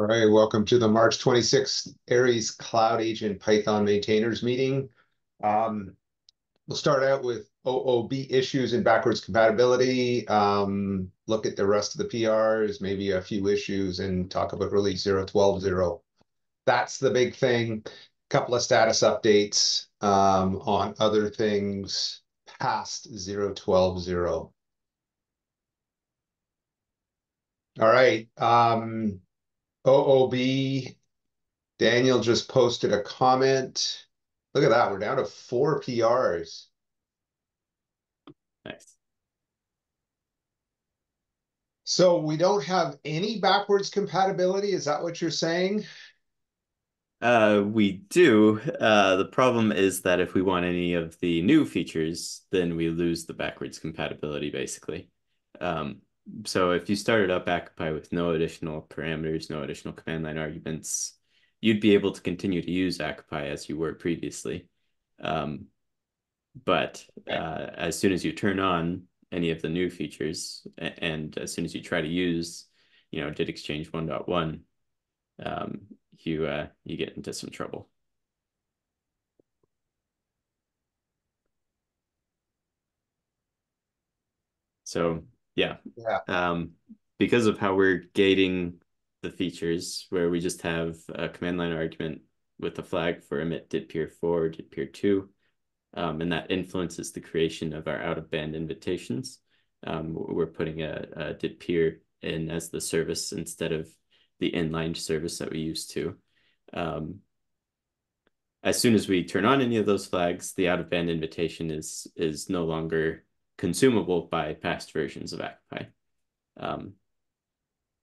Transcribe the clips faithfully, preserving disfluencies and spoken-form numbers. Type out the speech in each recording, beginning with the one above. All right, welcome to the March twenty-sixth Aries Cloud Agent Python Maintainers meeting. Um, we'll start out with O O B issues and backwards compatibility, um, look at the rest of the P Rs, maybe a few issues, and talk about release zero twelve zero. That's the big thing. A couple of status updates um, on other things past zero twelve zero. All right. Um, O O B, Daniel just posted a comment. Look at that. We're down to four P Rs. Nice. So we don't have any backwards compatibility. Is that what you're saying? Uh, we do. Uh, the problem is that if we want any of the new features, then we lose the backwards compatibility, basically. Um, So if you started up ACPy with no additional parameters, no additional command line arguments, you'd be able to continue to use ACPy as you were previously. Um, but uh, as soon as you turn on any of the new features, and as soon as you try to use, you know, didExchange one point one, um, you uh, you get into some trouble. So. Yeah. yeah. Um, because of how we're gating the features, where we just have a command line argument with a flag for emit did peer four, did peer two, um, and that influences the creation of our out of band invitations. Um, we're putting a, a did peer in as the service instead of the inline service that we used to. Um, as soon as we turn on any of those flags, the out of band invitation is is no longer consumable by past versions of ACPy. Um,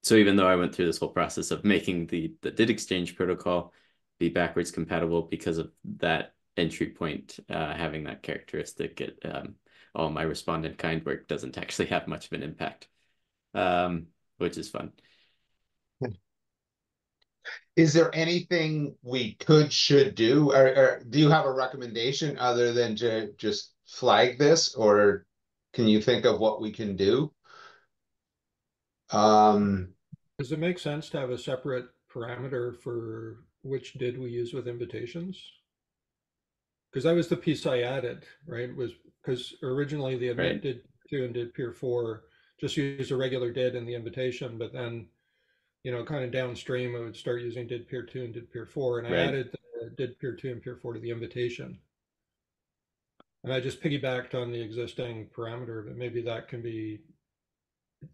so even though I went through this whole process of making the, the didExchange protocol be backwards compatible because of that entry point uh, having that characteristic, it, um, all my respondent kind work doesn't actually have much of an impact, um, which is fun. Is there anything we could, should do? Or, or do you have a recommendation other than to just flag this, or can you think of what we can do? Um, Does it make sense to have a separate parameter for which did we use with invitations? Because that was the piece I added, right? Was because originally the event right. did two and did peer four just used a regular did in the invitation, but then, you know, kind of downstream, I would start using did peer two and did peer four, and right. I added the did peer two and peer four to the invitation. And I just piggybacked on the existing parameter, but maybe that can be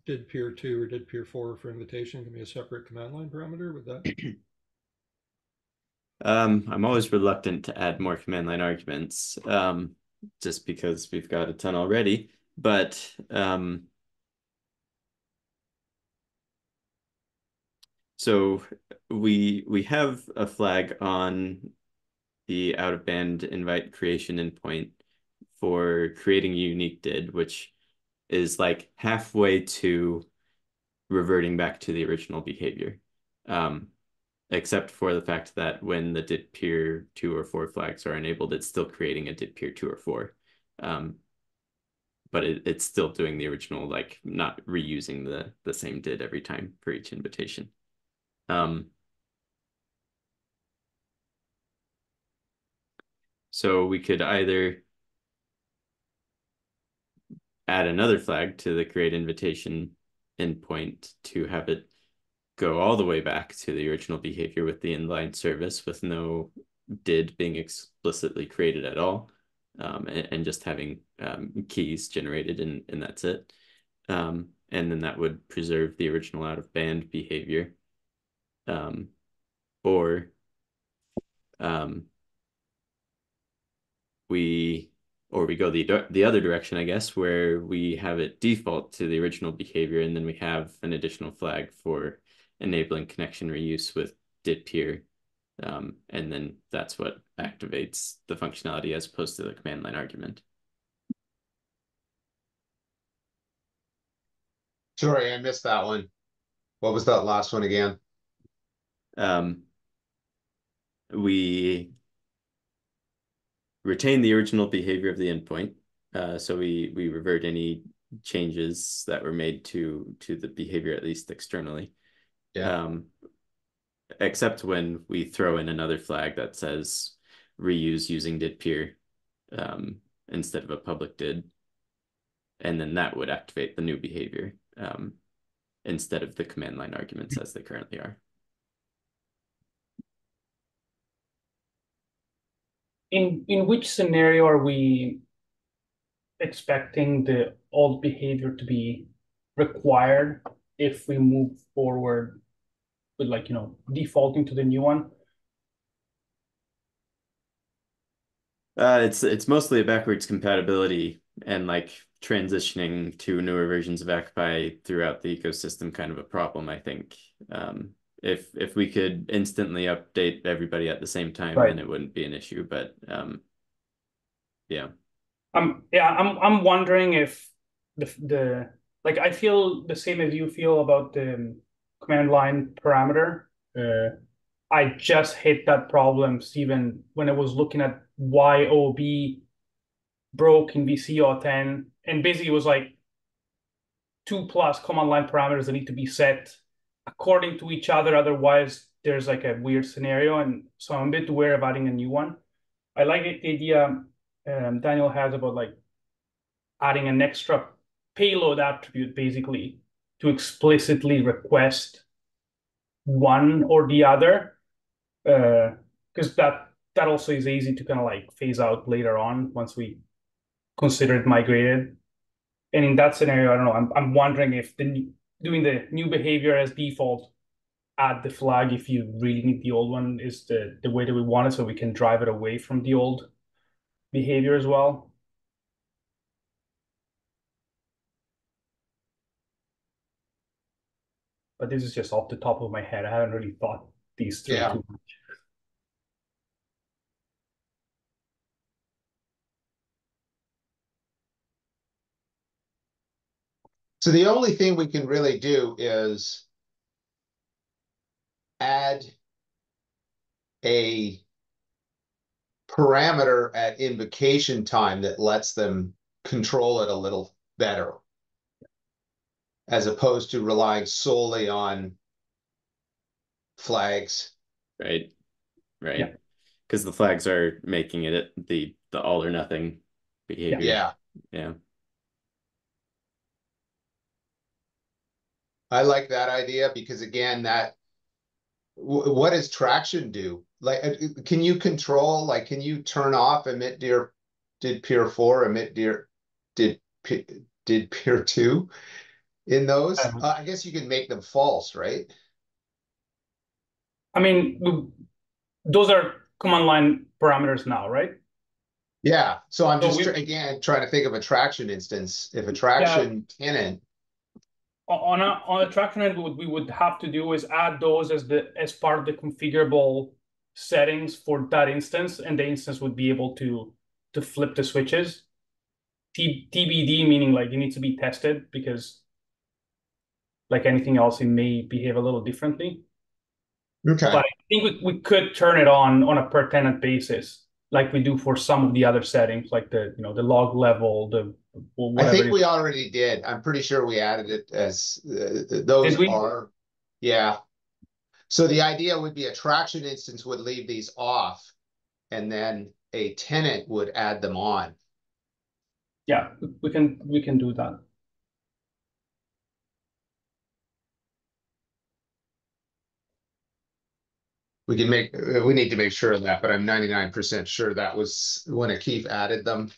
did peer two or did peer four for invitation can be a separate command line parameter with that. um, I'm always reluctant to add more command line arguments um, just because we've got a ton already, but um, so we, we have a flag on the out of band invite creation endpoint for creating a unique did, which is like halfway to reverting back to the original behavior, um, except for the fact that when the did peer two or four flags are enabled, it's still creating a did peer two or four, um, but it, it's still doing the original, like not reusing the, the same did every time for each invitation. Um, so we could either add another flag to the create invitation endpoint to have it go all the way back to the original behavior with the inline service with no did being explicitly created at all, um, and, and just having um, keys generated, and, and that's it. Um, and then that would preserve the original out of band behavior. Um, or um, we... Or we go the, the other direction, I guess, where we have it default to the original behavior, and then we have an additional flag for enabling connection reuse with did peer. Um, and then that's what activates the functionality as opposed to the command line argument. Sorry, I missed that one. What was that last one again? Um, we... retain the original behavior of the endpoint. Uh, so we we revert any changes that were made to to the behavior, at least externally. Yeah. Um, except when we throw in another flag that says reuse using did peer um, instead of a public did. And then that would activate the new behavior um, instead of the command line arguments as they currently are. In, in which scenario are we expecting the old behavior to be required if we move forward with, like, you know, defaulting to the new one? Uh, it's it's mostly a backwards compatibility and like transitioning to newer versions of ActPy throughout the ecosystem kind of a problem, I think. Um, if if we could instantly update everybody at the same time, right, then it wouldn't be an issue. But um, yeah, um, yeah, I'm I'm wondering if the the like I feel the same as you feel about the command line parameter. Uh, I just hit that problem, Steven, when I was looking at why O O B broke in B C R ten. And basically it was like two plus command line parameters that need to be set according to each other. Otherwise, there's like a weird scenario. And so I'm a bit aware of adding a new one. I like the idea um, Daniel has about like adding an extra payload attribute basically to explicitly request one or the other, because uh, that that also is easy to kind of like phase out later on once we consider it migrated. And in that scenario, I don't know, I'm, I'm wondering if the new, doing the new behavior as default, add the flag if you really need the old one, is the, the way that we want it, so we can drive it away from the old behavior as well. But this is just off the top of my head. I haven't really thought these through yeah. too much. So the only thing we can really do is add a parameter at invocation time that lets them control it a little better, as opposed to relying solely on flags. Right, right. Because yeah. the flags are making it the, the all or nothing behavior. Yeah. Yeah. I like that idea because, again, that what does traction do? Like, can you control, like, can you turn off emit did did peer four, emit did did did peer two in those? Um, uh, I guess you can make them false, right? I mean, those are command line parameters now, right? Yeah. So I'm so just, we, again, trying to think of a traction instance. If a traction yeah. tenant, on a on a TrunctionNet, what we would have to do is add those as the as part of the configurable settings for that instance, and the instance would be able to to flip the switches. T B D meaning like it needs to be tested, because like anything else, it may behave a little differently. Okay. But I think we we could turn it on on a per tenant basis, like we do for some of the other settings, like the you know the log level, the Well, I think we already did. I'm pretty sure we added it as uh, those are. Yeah. So the idea would be a traction instance would leave these off, and then a tenant would add them on. Yeah, we can we can do that. We can make. We need to make sure of that, but I'm ninety-nine percent sure that was when Akif added them.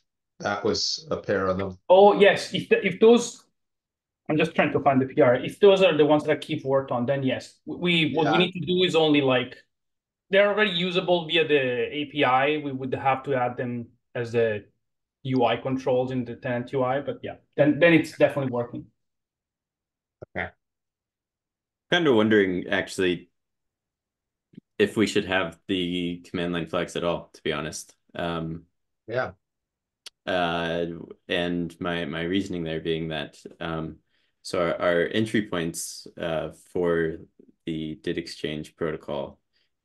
That was a pair of them. Oh, yes. If the, if those, I'm just trying to find the P R. If those are the ones that Keith worked on, then yes. We What yeah. we need to do is only like, they're already usable via the A P I. We would have to add them as the U I controls in the tenant U I. But yeah, then, then it's definitely working. Okay. Kind of wondering, actually, if we should have the command line flags at all, to be honest. Um, yeah. Uh, and my, my reasoning there being that, um, so our, our entry points, uh, for the didExchange protocol,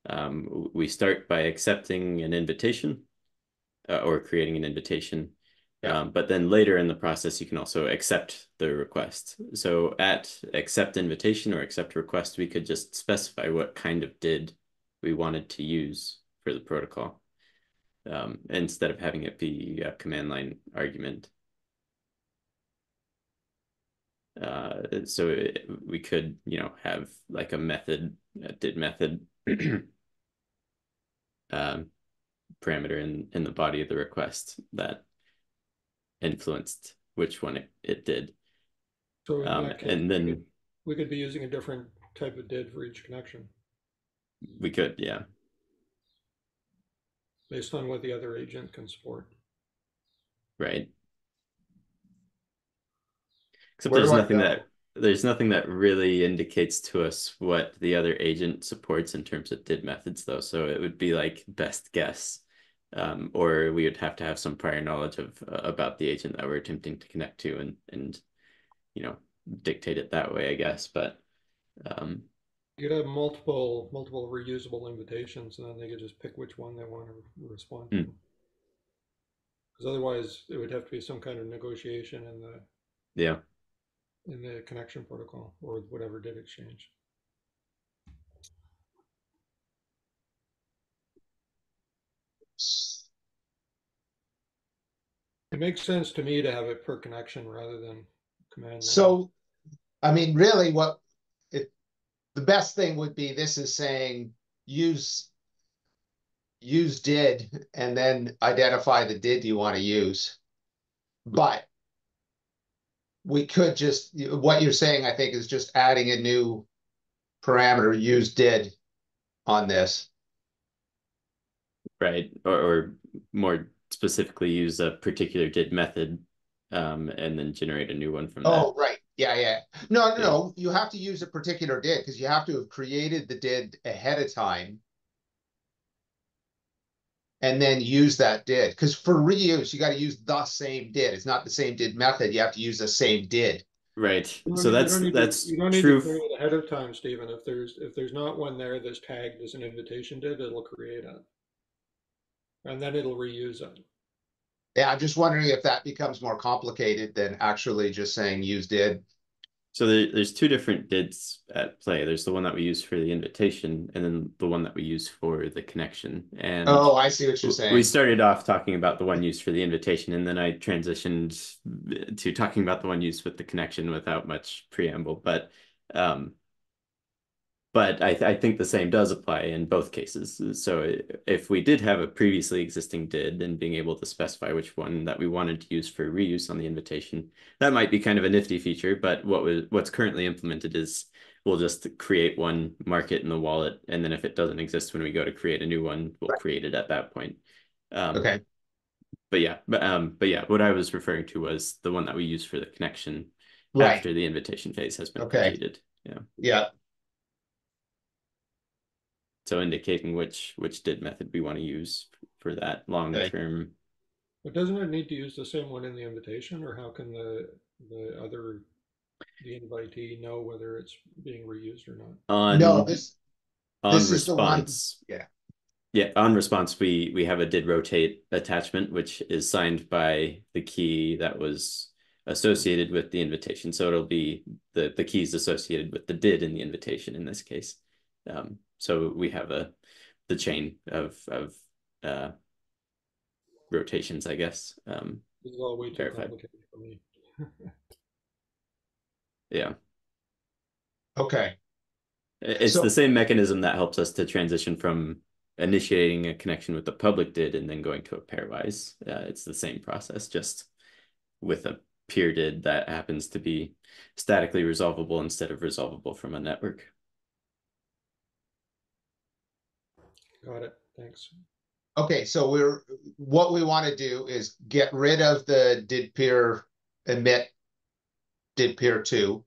um, we start by accepting an invitation, uh, or creating an invitation, Yeah. Um, but then later in the process, you can also accept the request. So at accept invitation or accept request, we could just specify what kind of D I D we wanted to use for the protocol, um, instead of having it be a command line argument. Uh, so it, we could, you know, have like a method, a did method um, parameter in, in the body of the request that influenced which one it, it did. So um, case, and then we could, we could be using a different type of did for each connection. We could, yeah. Based on what the other agent can support. Right. Except there's nothing that there's nothing that really indicates to us what the other agent supports in terms of did methods, though. So it would be like best guess, um, or we would have to have some prior knowledge of uh, about the agent that we're attempting to connect to, and and you know, dictate it that way, I guess. But um, you could have multiple multiple reusable invitations, and then they could just pick which one they want to respond mm. to. Because otherwise, it would have to be some kind of negotiation in the yeah. in the connection protocol or whatever did exchange. It makes sense to me to have it per connection rather than command. So, I mean, really what it, the best thing would be, this is saying use, use did, and then identify the did you want to use. But we could just, what you're saying, I think, is just adding a new parameter, use did, on this. Right, or, or more specifically, use a particular did method um, and then generate a new one from that. Oh, right. Yeah, yeah. No, no, yeah. no. You have to use a particular did because you have to have created the did ahead of time and then use that did. Because for reuse, you got to use the same did. It's not the same did method. You have to use the same did. Right. So that's that's true. You don't need, that's, to, you don't need to create it ahead of time, Stephen. If there's if there's not one there that's tagged as an invitation did, it'll create it, and then it'll reuse it. Yeah, I'm just wondering if that becomes more complicated than actually just saying use did. So there, there's two different dids at play. There's the one that we use for the invitation, and then the one that we use for the connection. And oh, I see what you're saying. We started off talking about the one used for the invitation, and then I transitioned to talking about the one used with the connection without much preamble. But, um, but I, th I think the same does apply in both cases. So if we did have a previously existing did, then being able to specify which one that we wanted to use for reuse on the invitation, that might be kind of a nifty feature, but what was, what's currently implemented is we'll just create one, mark it in the wallet, and then if it doesn't exist when we go to create a new one, we'll right. create it at that point. Um, okay. But yeah, but, um, but yeah, what I was referring to was the one that we use for the connection right. after the invitation phase has been okay. created. Yeah. Yeah. So indicating which which did method we want to use for that long term. But doesn't it need to use the same one in the invitation, or how can the the other the invitee know whether it's being reused or not? On, no, this on this response. Is the one. Yeah, yeah. On response, we we have a did rotate attachment, which is signed by the key that was associated with the invitation. So it'll be the the keys associated with the did in the invitation in this case. Um, So we have a the chain of of uh, rotations, I guess. Um, this is all way too complicated for me. Yeah. Okay. It's so, the same mechanism that helps us to transition from initiating a connection with the public did and then going to a pairwise. Uh, it's the same process, just with a peer did that happens to be statically resolvable instead of resolvable from a network. Got it. Thanks. Okay, so we're what we want to do is get rid of the did peer emit did peer two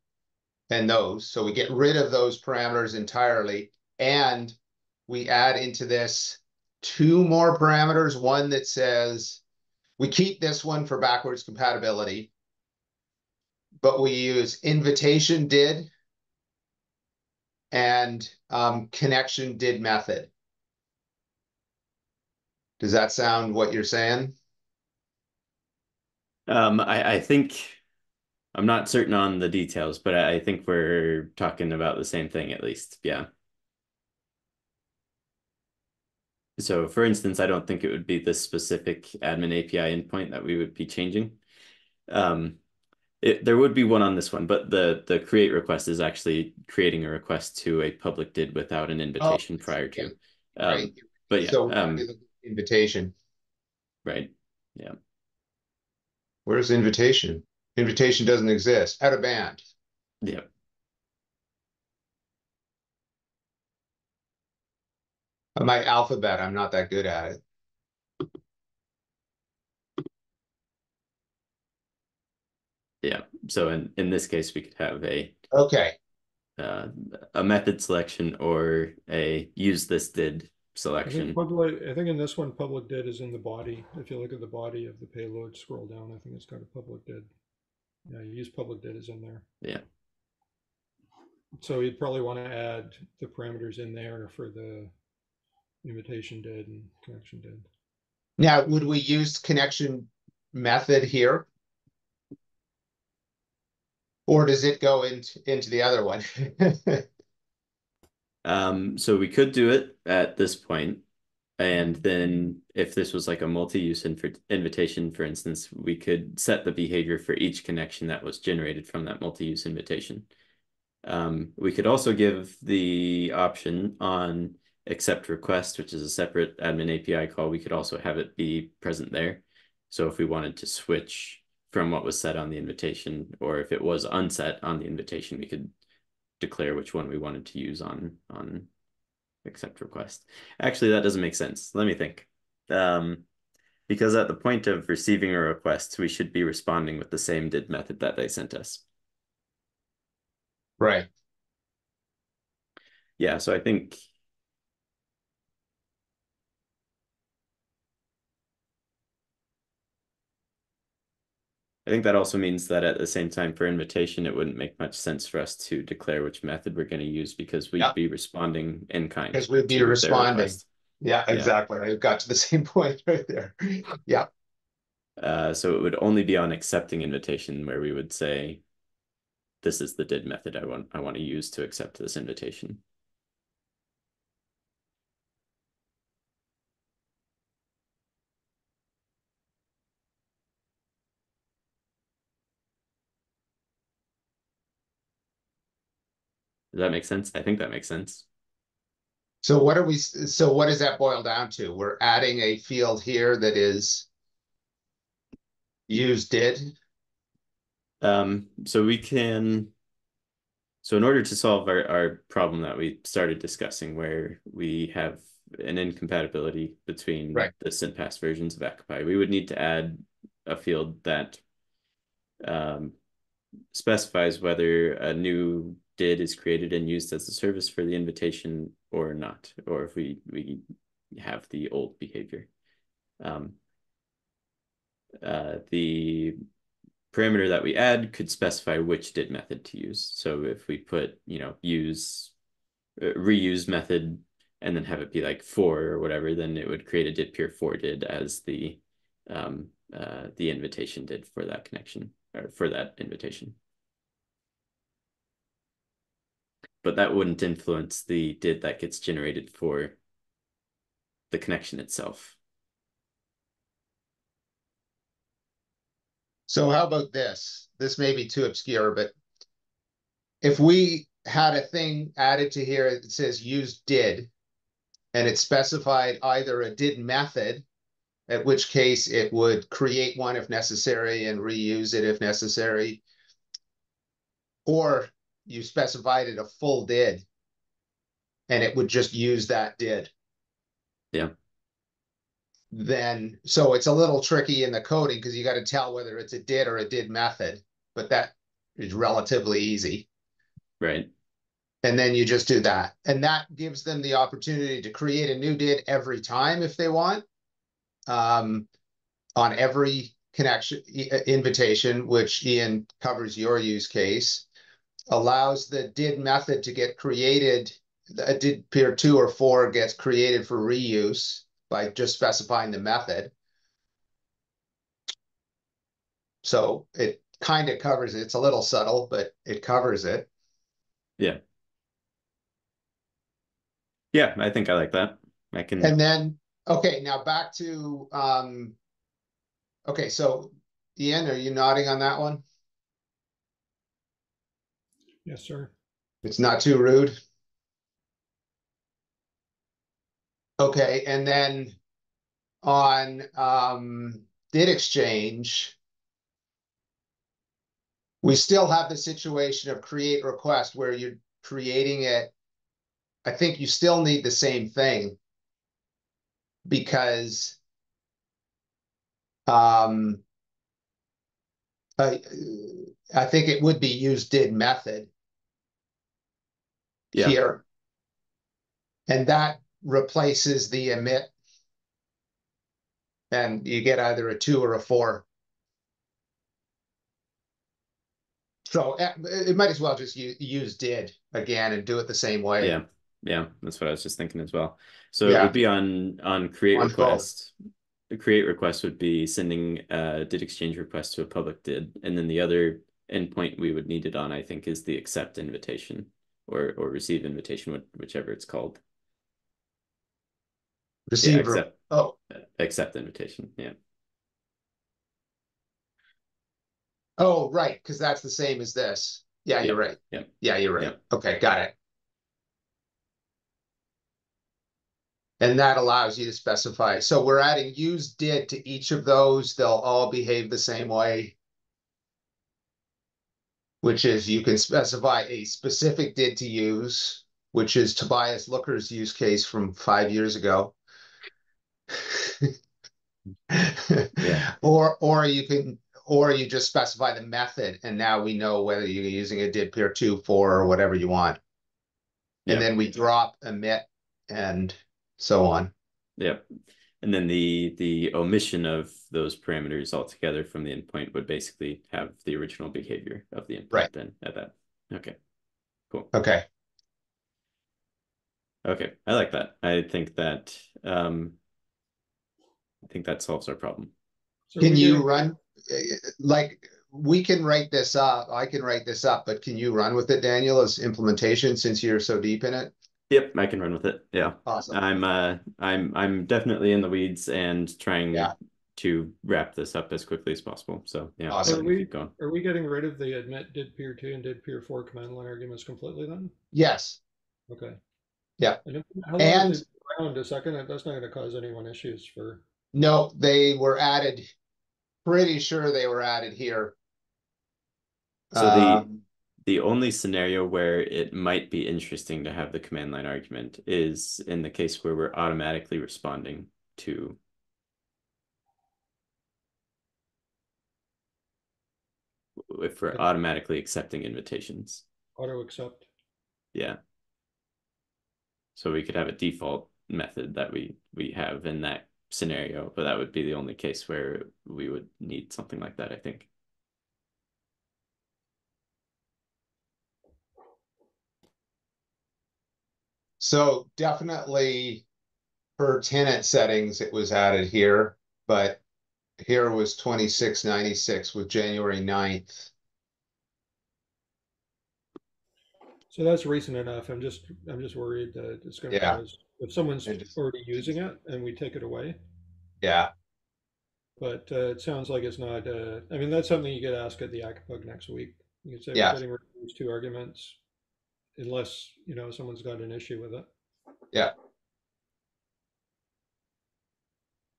and those. So we get rid of those parameters entirely, and we add into this two more parameters. One that says we keep this one for backwards compatibility, but we use invitation did and um, connection did method. Does that sound what you're saying? Um, I, I think I'm not certain on the details, but I, I think we're talking about the same thing at least. Yeah. So for instance, I don't think it would be this specific admin A P I endpoint that we would be changing. Um, it, there would be one on this one, but the, the create request is actually creating a request to a public D I D without an invitation oh, prior okay. to. Um, right. But yeah. So um, invitation. Right. Yeah. Where's invitation? Invitation doesn't exist. Out of band. Yeah. My alphabet, I'm not that good at it. Yeah. So in, in this case, we could have a okay uh, a method selection or a use this did selection. I think, public, I think in this one, public did is in the body. If you look at the body of the payload, scroll down, I think it's got a public did. Yeah, you use public did is in there. Yeah. So you'd probably want to add the parameters in there for the invitation did and connection did. Now, would we use connection method here? Or does it go into, into the other one? Um, so we could do it at this point, and then if this was like a multi-use invitation, for instance, we could set the behavior for each connection that was generated from that multi-use invitation. Um, we could also give the option on accept request, which is a separate admin A P I call. We could also have it be present there. So if we wanted to switch from what was set on the invitation, or if it was unset on the invitation, we could declare which one we wanted to use on on accept request. Actually, that doesn't make sense. Let me think. Um, because at the point of receiving a request, we should be responding with the same did method that they sent us. Right. Yeah, so I think I think that also means that at the same time for invitation, it wouldn't make much sense for us to declare which method we're going to use because we'd yep. be responding in kind. Because we'd be responding. Yeah, exactly. Yeah. I got to the same point right there. Yeah. Uh, so it would only be on accepting invitation where we would say, this is the did method I want, I want to use to accept this invitation. Does that make sense? I think that makes sense. So what are we, so what does that boil down to? We're adding a field here that is use did. Um, so we can, so in order to solve our, our problem that we started discussing where we have an incompatibility between right. the sent past versions of ActPy, we would need to add a field that um, specifies whether a new did is created and used as a service for the invitation or not, or if we, we have the old behavior. Um, uh, the parameter that we add could specify which did method to use. So if we put, you know, use, uh, reuse method, and then have it be like for or whatever, then it would create a did peer four did as the, um, uh, the invitation did for that connection or for that invitation. But that wouldn't influence the did that gets generated for the connection itself. So how about this? This may be too obscure, but if we had a thing added to here that says use did, and it specified either a did method, at which case it would create one if necessary and reuse it if necessary, or you specified it a full did, and it would just use that did. Yeah. Then, so it's a little tricky in the coding because you got to tell whether it's a did or a did method, but that is relatively easy. Right. And then you just do that. And that gives them the opportunity to create a new did every time if they want, um, on every connection invitation, which Ian covers your use case. Allows the did method to get created, a did peer two or four gets created for reuse by just specifying the method. So it kind of covers it. It's a little subtle, but it covers it. Yeah. Yeah, I think I like that. I can. And then, okay, now back to, um, okay, so Ian, are you nodding on that one? Yes, sir. It's not too rude. Okay, and then on um, didExchange, we still have the situation of create request where you're creating it. I think you still need the same thing because um, I, I think it would be use did method yeah. here. And that replaces the emit. And you get either a two or a four. So it might as well just use, use did again and do it the same way. Yeah, yeah, that's what I was just thinking as well. So yeah. it would be on on create on request. Both. The create request would be sending a did exchange request to a public did, and then the other endpoint we would need it on, I think, is the accept invitation or or receive invitation, whichever it's called. Receive. Yeah, accept, oh, accept invitation. Yeah. Oh, right, because that's the same as this. Yeah, yeah, you're right. Yeah, yeah, you're right. Yeah. Okay, got it. And that allows you to specify. So we're adding use did to each of those. They'll all behave the same way, which is you can specify a specific did to use, which is Tobias Looker's use case from five years ago. yeah. Or or you can... Or you just specify the method, and now we know whether you're using a did peer two, four, or whatever you want. Yep. And then we drop, omit, and so on. Yeah. And then the the omission of those parameters altogether from the endpoint would basically have the original behavior of the endpoint right. then at that. Okay. Cool. Okay. Okay. I like that. I think that um I think that solves our problem. So can you run? Like we can write this up, I can write this up, but can you run with it, Daniel, as implementation since you're so deep in it? Yep, I can run with it. Yeah. Awesome. I'm uh I'm I'm definitely in the weeds and trying yeah. to wrap this up as quickly as possible. So yeah, awesome. Are we, keep going. Are we getting rid of the admit did peer two and did peer four command line arguments completely then? Yes. Okay. Yeah. And, and around a second, that's not going to cause anyone issues for no, they were added. Pretty sure they were added here. So um, the the only scenario where it might be interesting to have the command line argument is in the case where we're automatically responding to. If we're automatically accepting invitations. Auto accept. Yeah. So we could have a default method that we we have in that scenario, but that would be the only case where we would need something like that, I think. So definitely per tenant settings, it was added here, but here was twenty-six ninety-six with January ninth. So that's recent enough. I'm just, I'm just worried that it's going to yeah. cause if someone's just, already using it and we take it away. Yeah. But uh, it sounds like it's not, uh, I mean, that's something you get asked at the A C P U G next week. You can say yeah. we're getting rid of these two arguments, unless, you know, someone's got an issue with it. Yeah.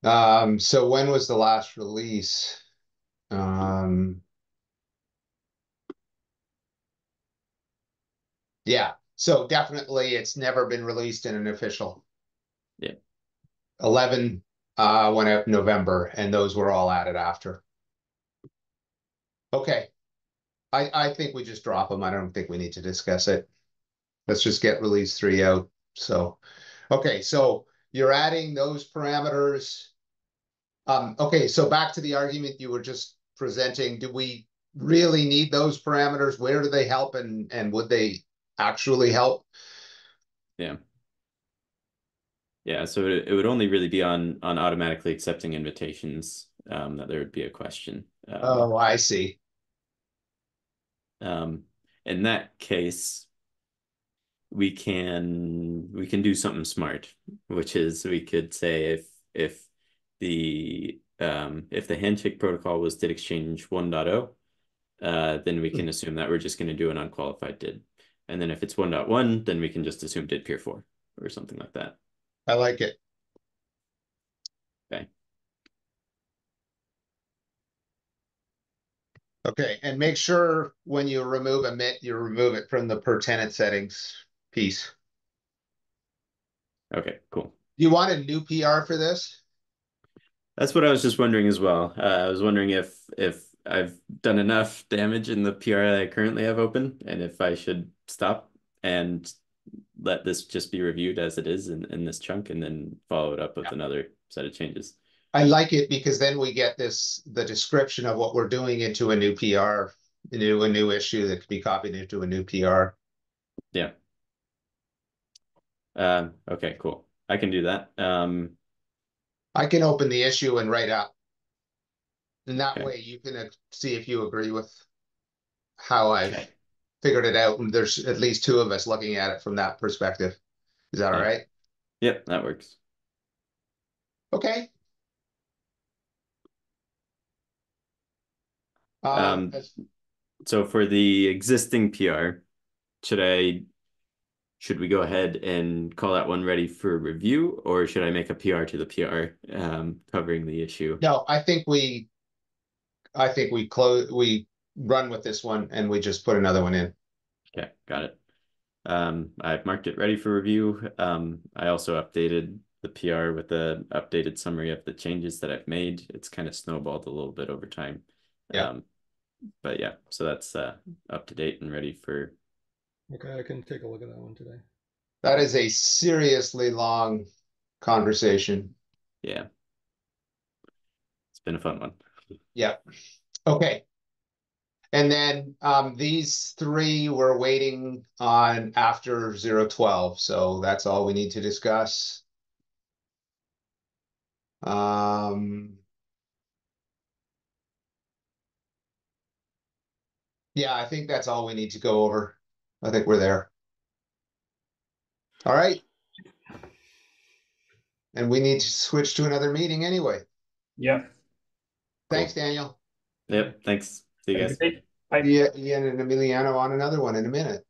Um, so when was the last release? Um, yeah. So definitely it's never been released in an official. Yeah. eleven uh, went out in November, and those were all added after. Okay. I, I think we just drop them. I don't think we need to discuss it. Let's just get release three out. So, okay. So you're adding those parameters. Um, okay. So back to the argument you were just presenting. Do we really need those parameters? Where do they help, and, and would they actually help? Yeah. Yeah, so it, it would only really be on on automatically accepting invitations um, that there would be a question Uh, oh, I see. Um, in that case, we can we can do something smart, which is we could say if if the um if the handshake protocol was did exchange one point oh, uh, then we can assume that we're just going to do an unqualified did, and then if it's one point one, then we can just assume did peer four or something like that. I like it. Okay. Okay, and make sure when you remove emit, you remove it from the per tenant settings piece. Okay, cool. Do you want a new P R for this? That's what I was just wondering as well. Uh, I was wondering if if I've done enough damage in the P R that I currently have open, and if I should stop and let this just be reviewed as it is in, in this chunk, and then follow it up with yeah. another set of changes. I like it because then we get this, the description of what we're doing into a new P R, into a new issue that can be copied into a new P R. Yeah. Uh, okay, cool. I can do that. Um, I can open the issue and write up. And that okay. way you can see if you agree with how I okay. figured it out. And there's at least two of us looking at it from that perspective. Is that yeah. all right? Yep, that works. Okay. Um, so for the existing P R, should I, should we go ahead and call that one ready for review, or should I make a P R to the P R um, covering the issue? No, I think we, I think we close, we run with this one and we just put another one in. Okay, got it. Um, I've marked it ready for review. Um, I also updated the P R with the updated summary of the changes that I've made. It's kind of snowballed a little bit over time. Yeah. Um, but yeah, so that's uh, up to date and ready for. Okay, I can take a look at that one today. That is a seriously long conversation. Yeah. It's been a fun one. Yeah. Okay. And then um, these three we're waiting on after zero twelve. So that's all we need to discuss. Um. Yeah, I think that's all we need to go over. I think we're there. All right. And we need to switch to another meeting anyway. Yep. Thanks, Daniel. Yep, thanks. See you guys. See you, Ian and Emiliano on another one in a minute.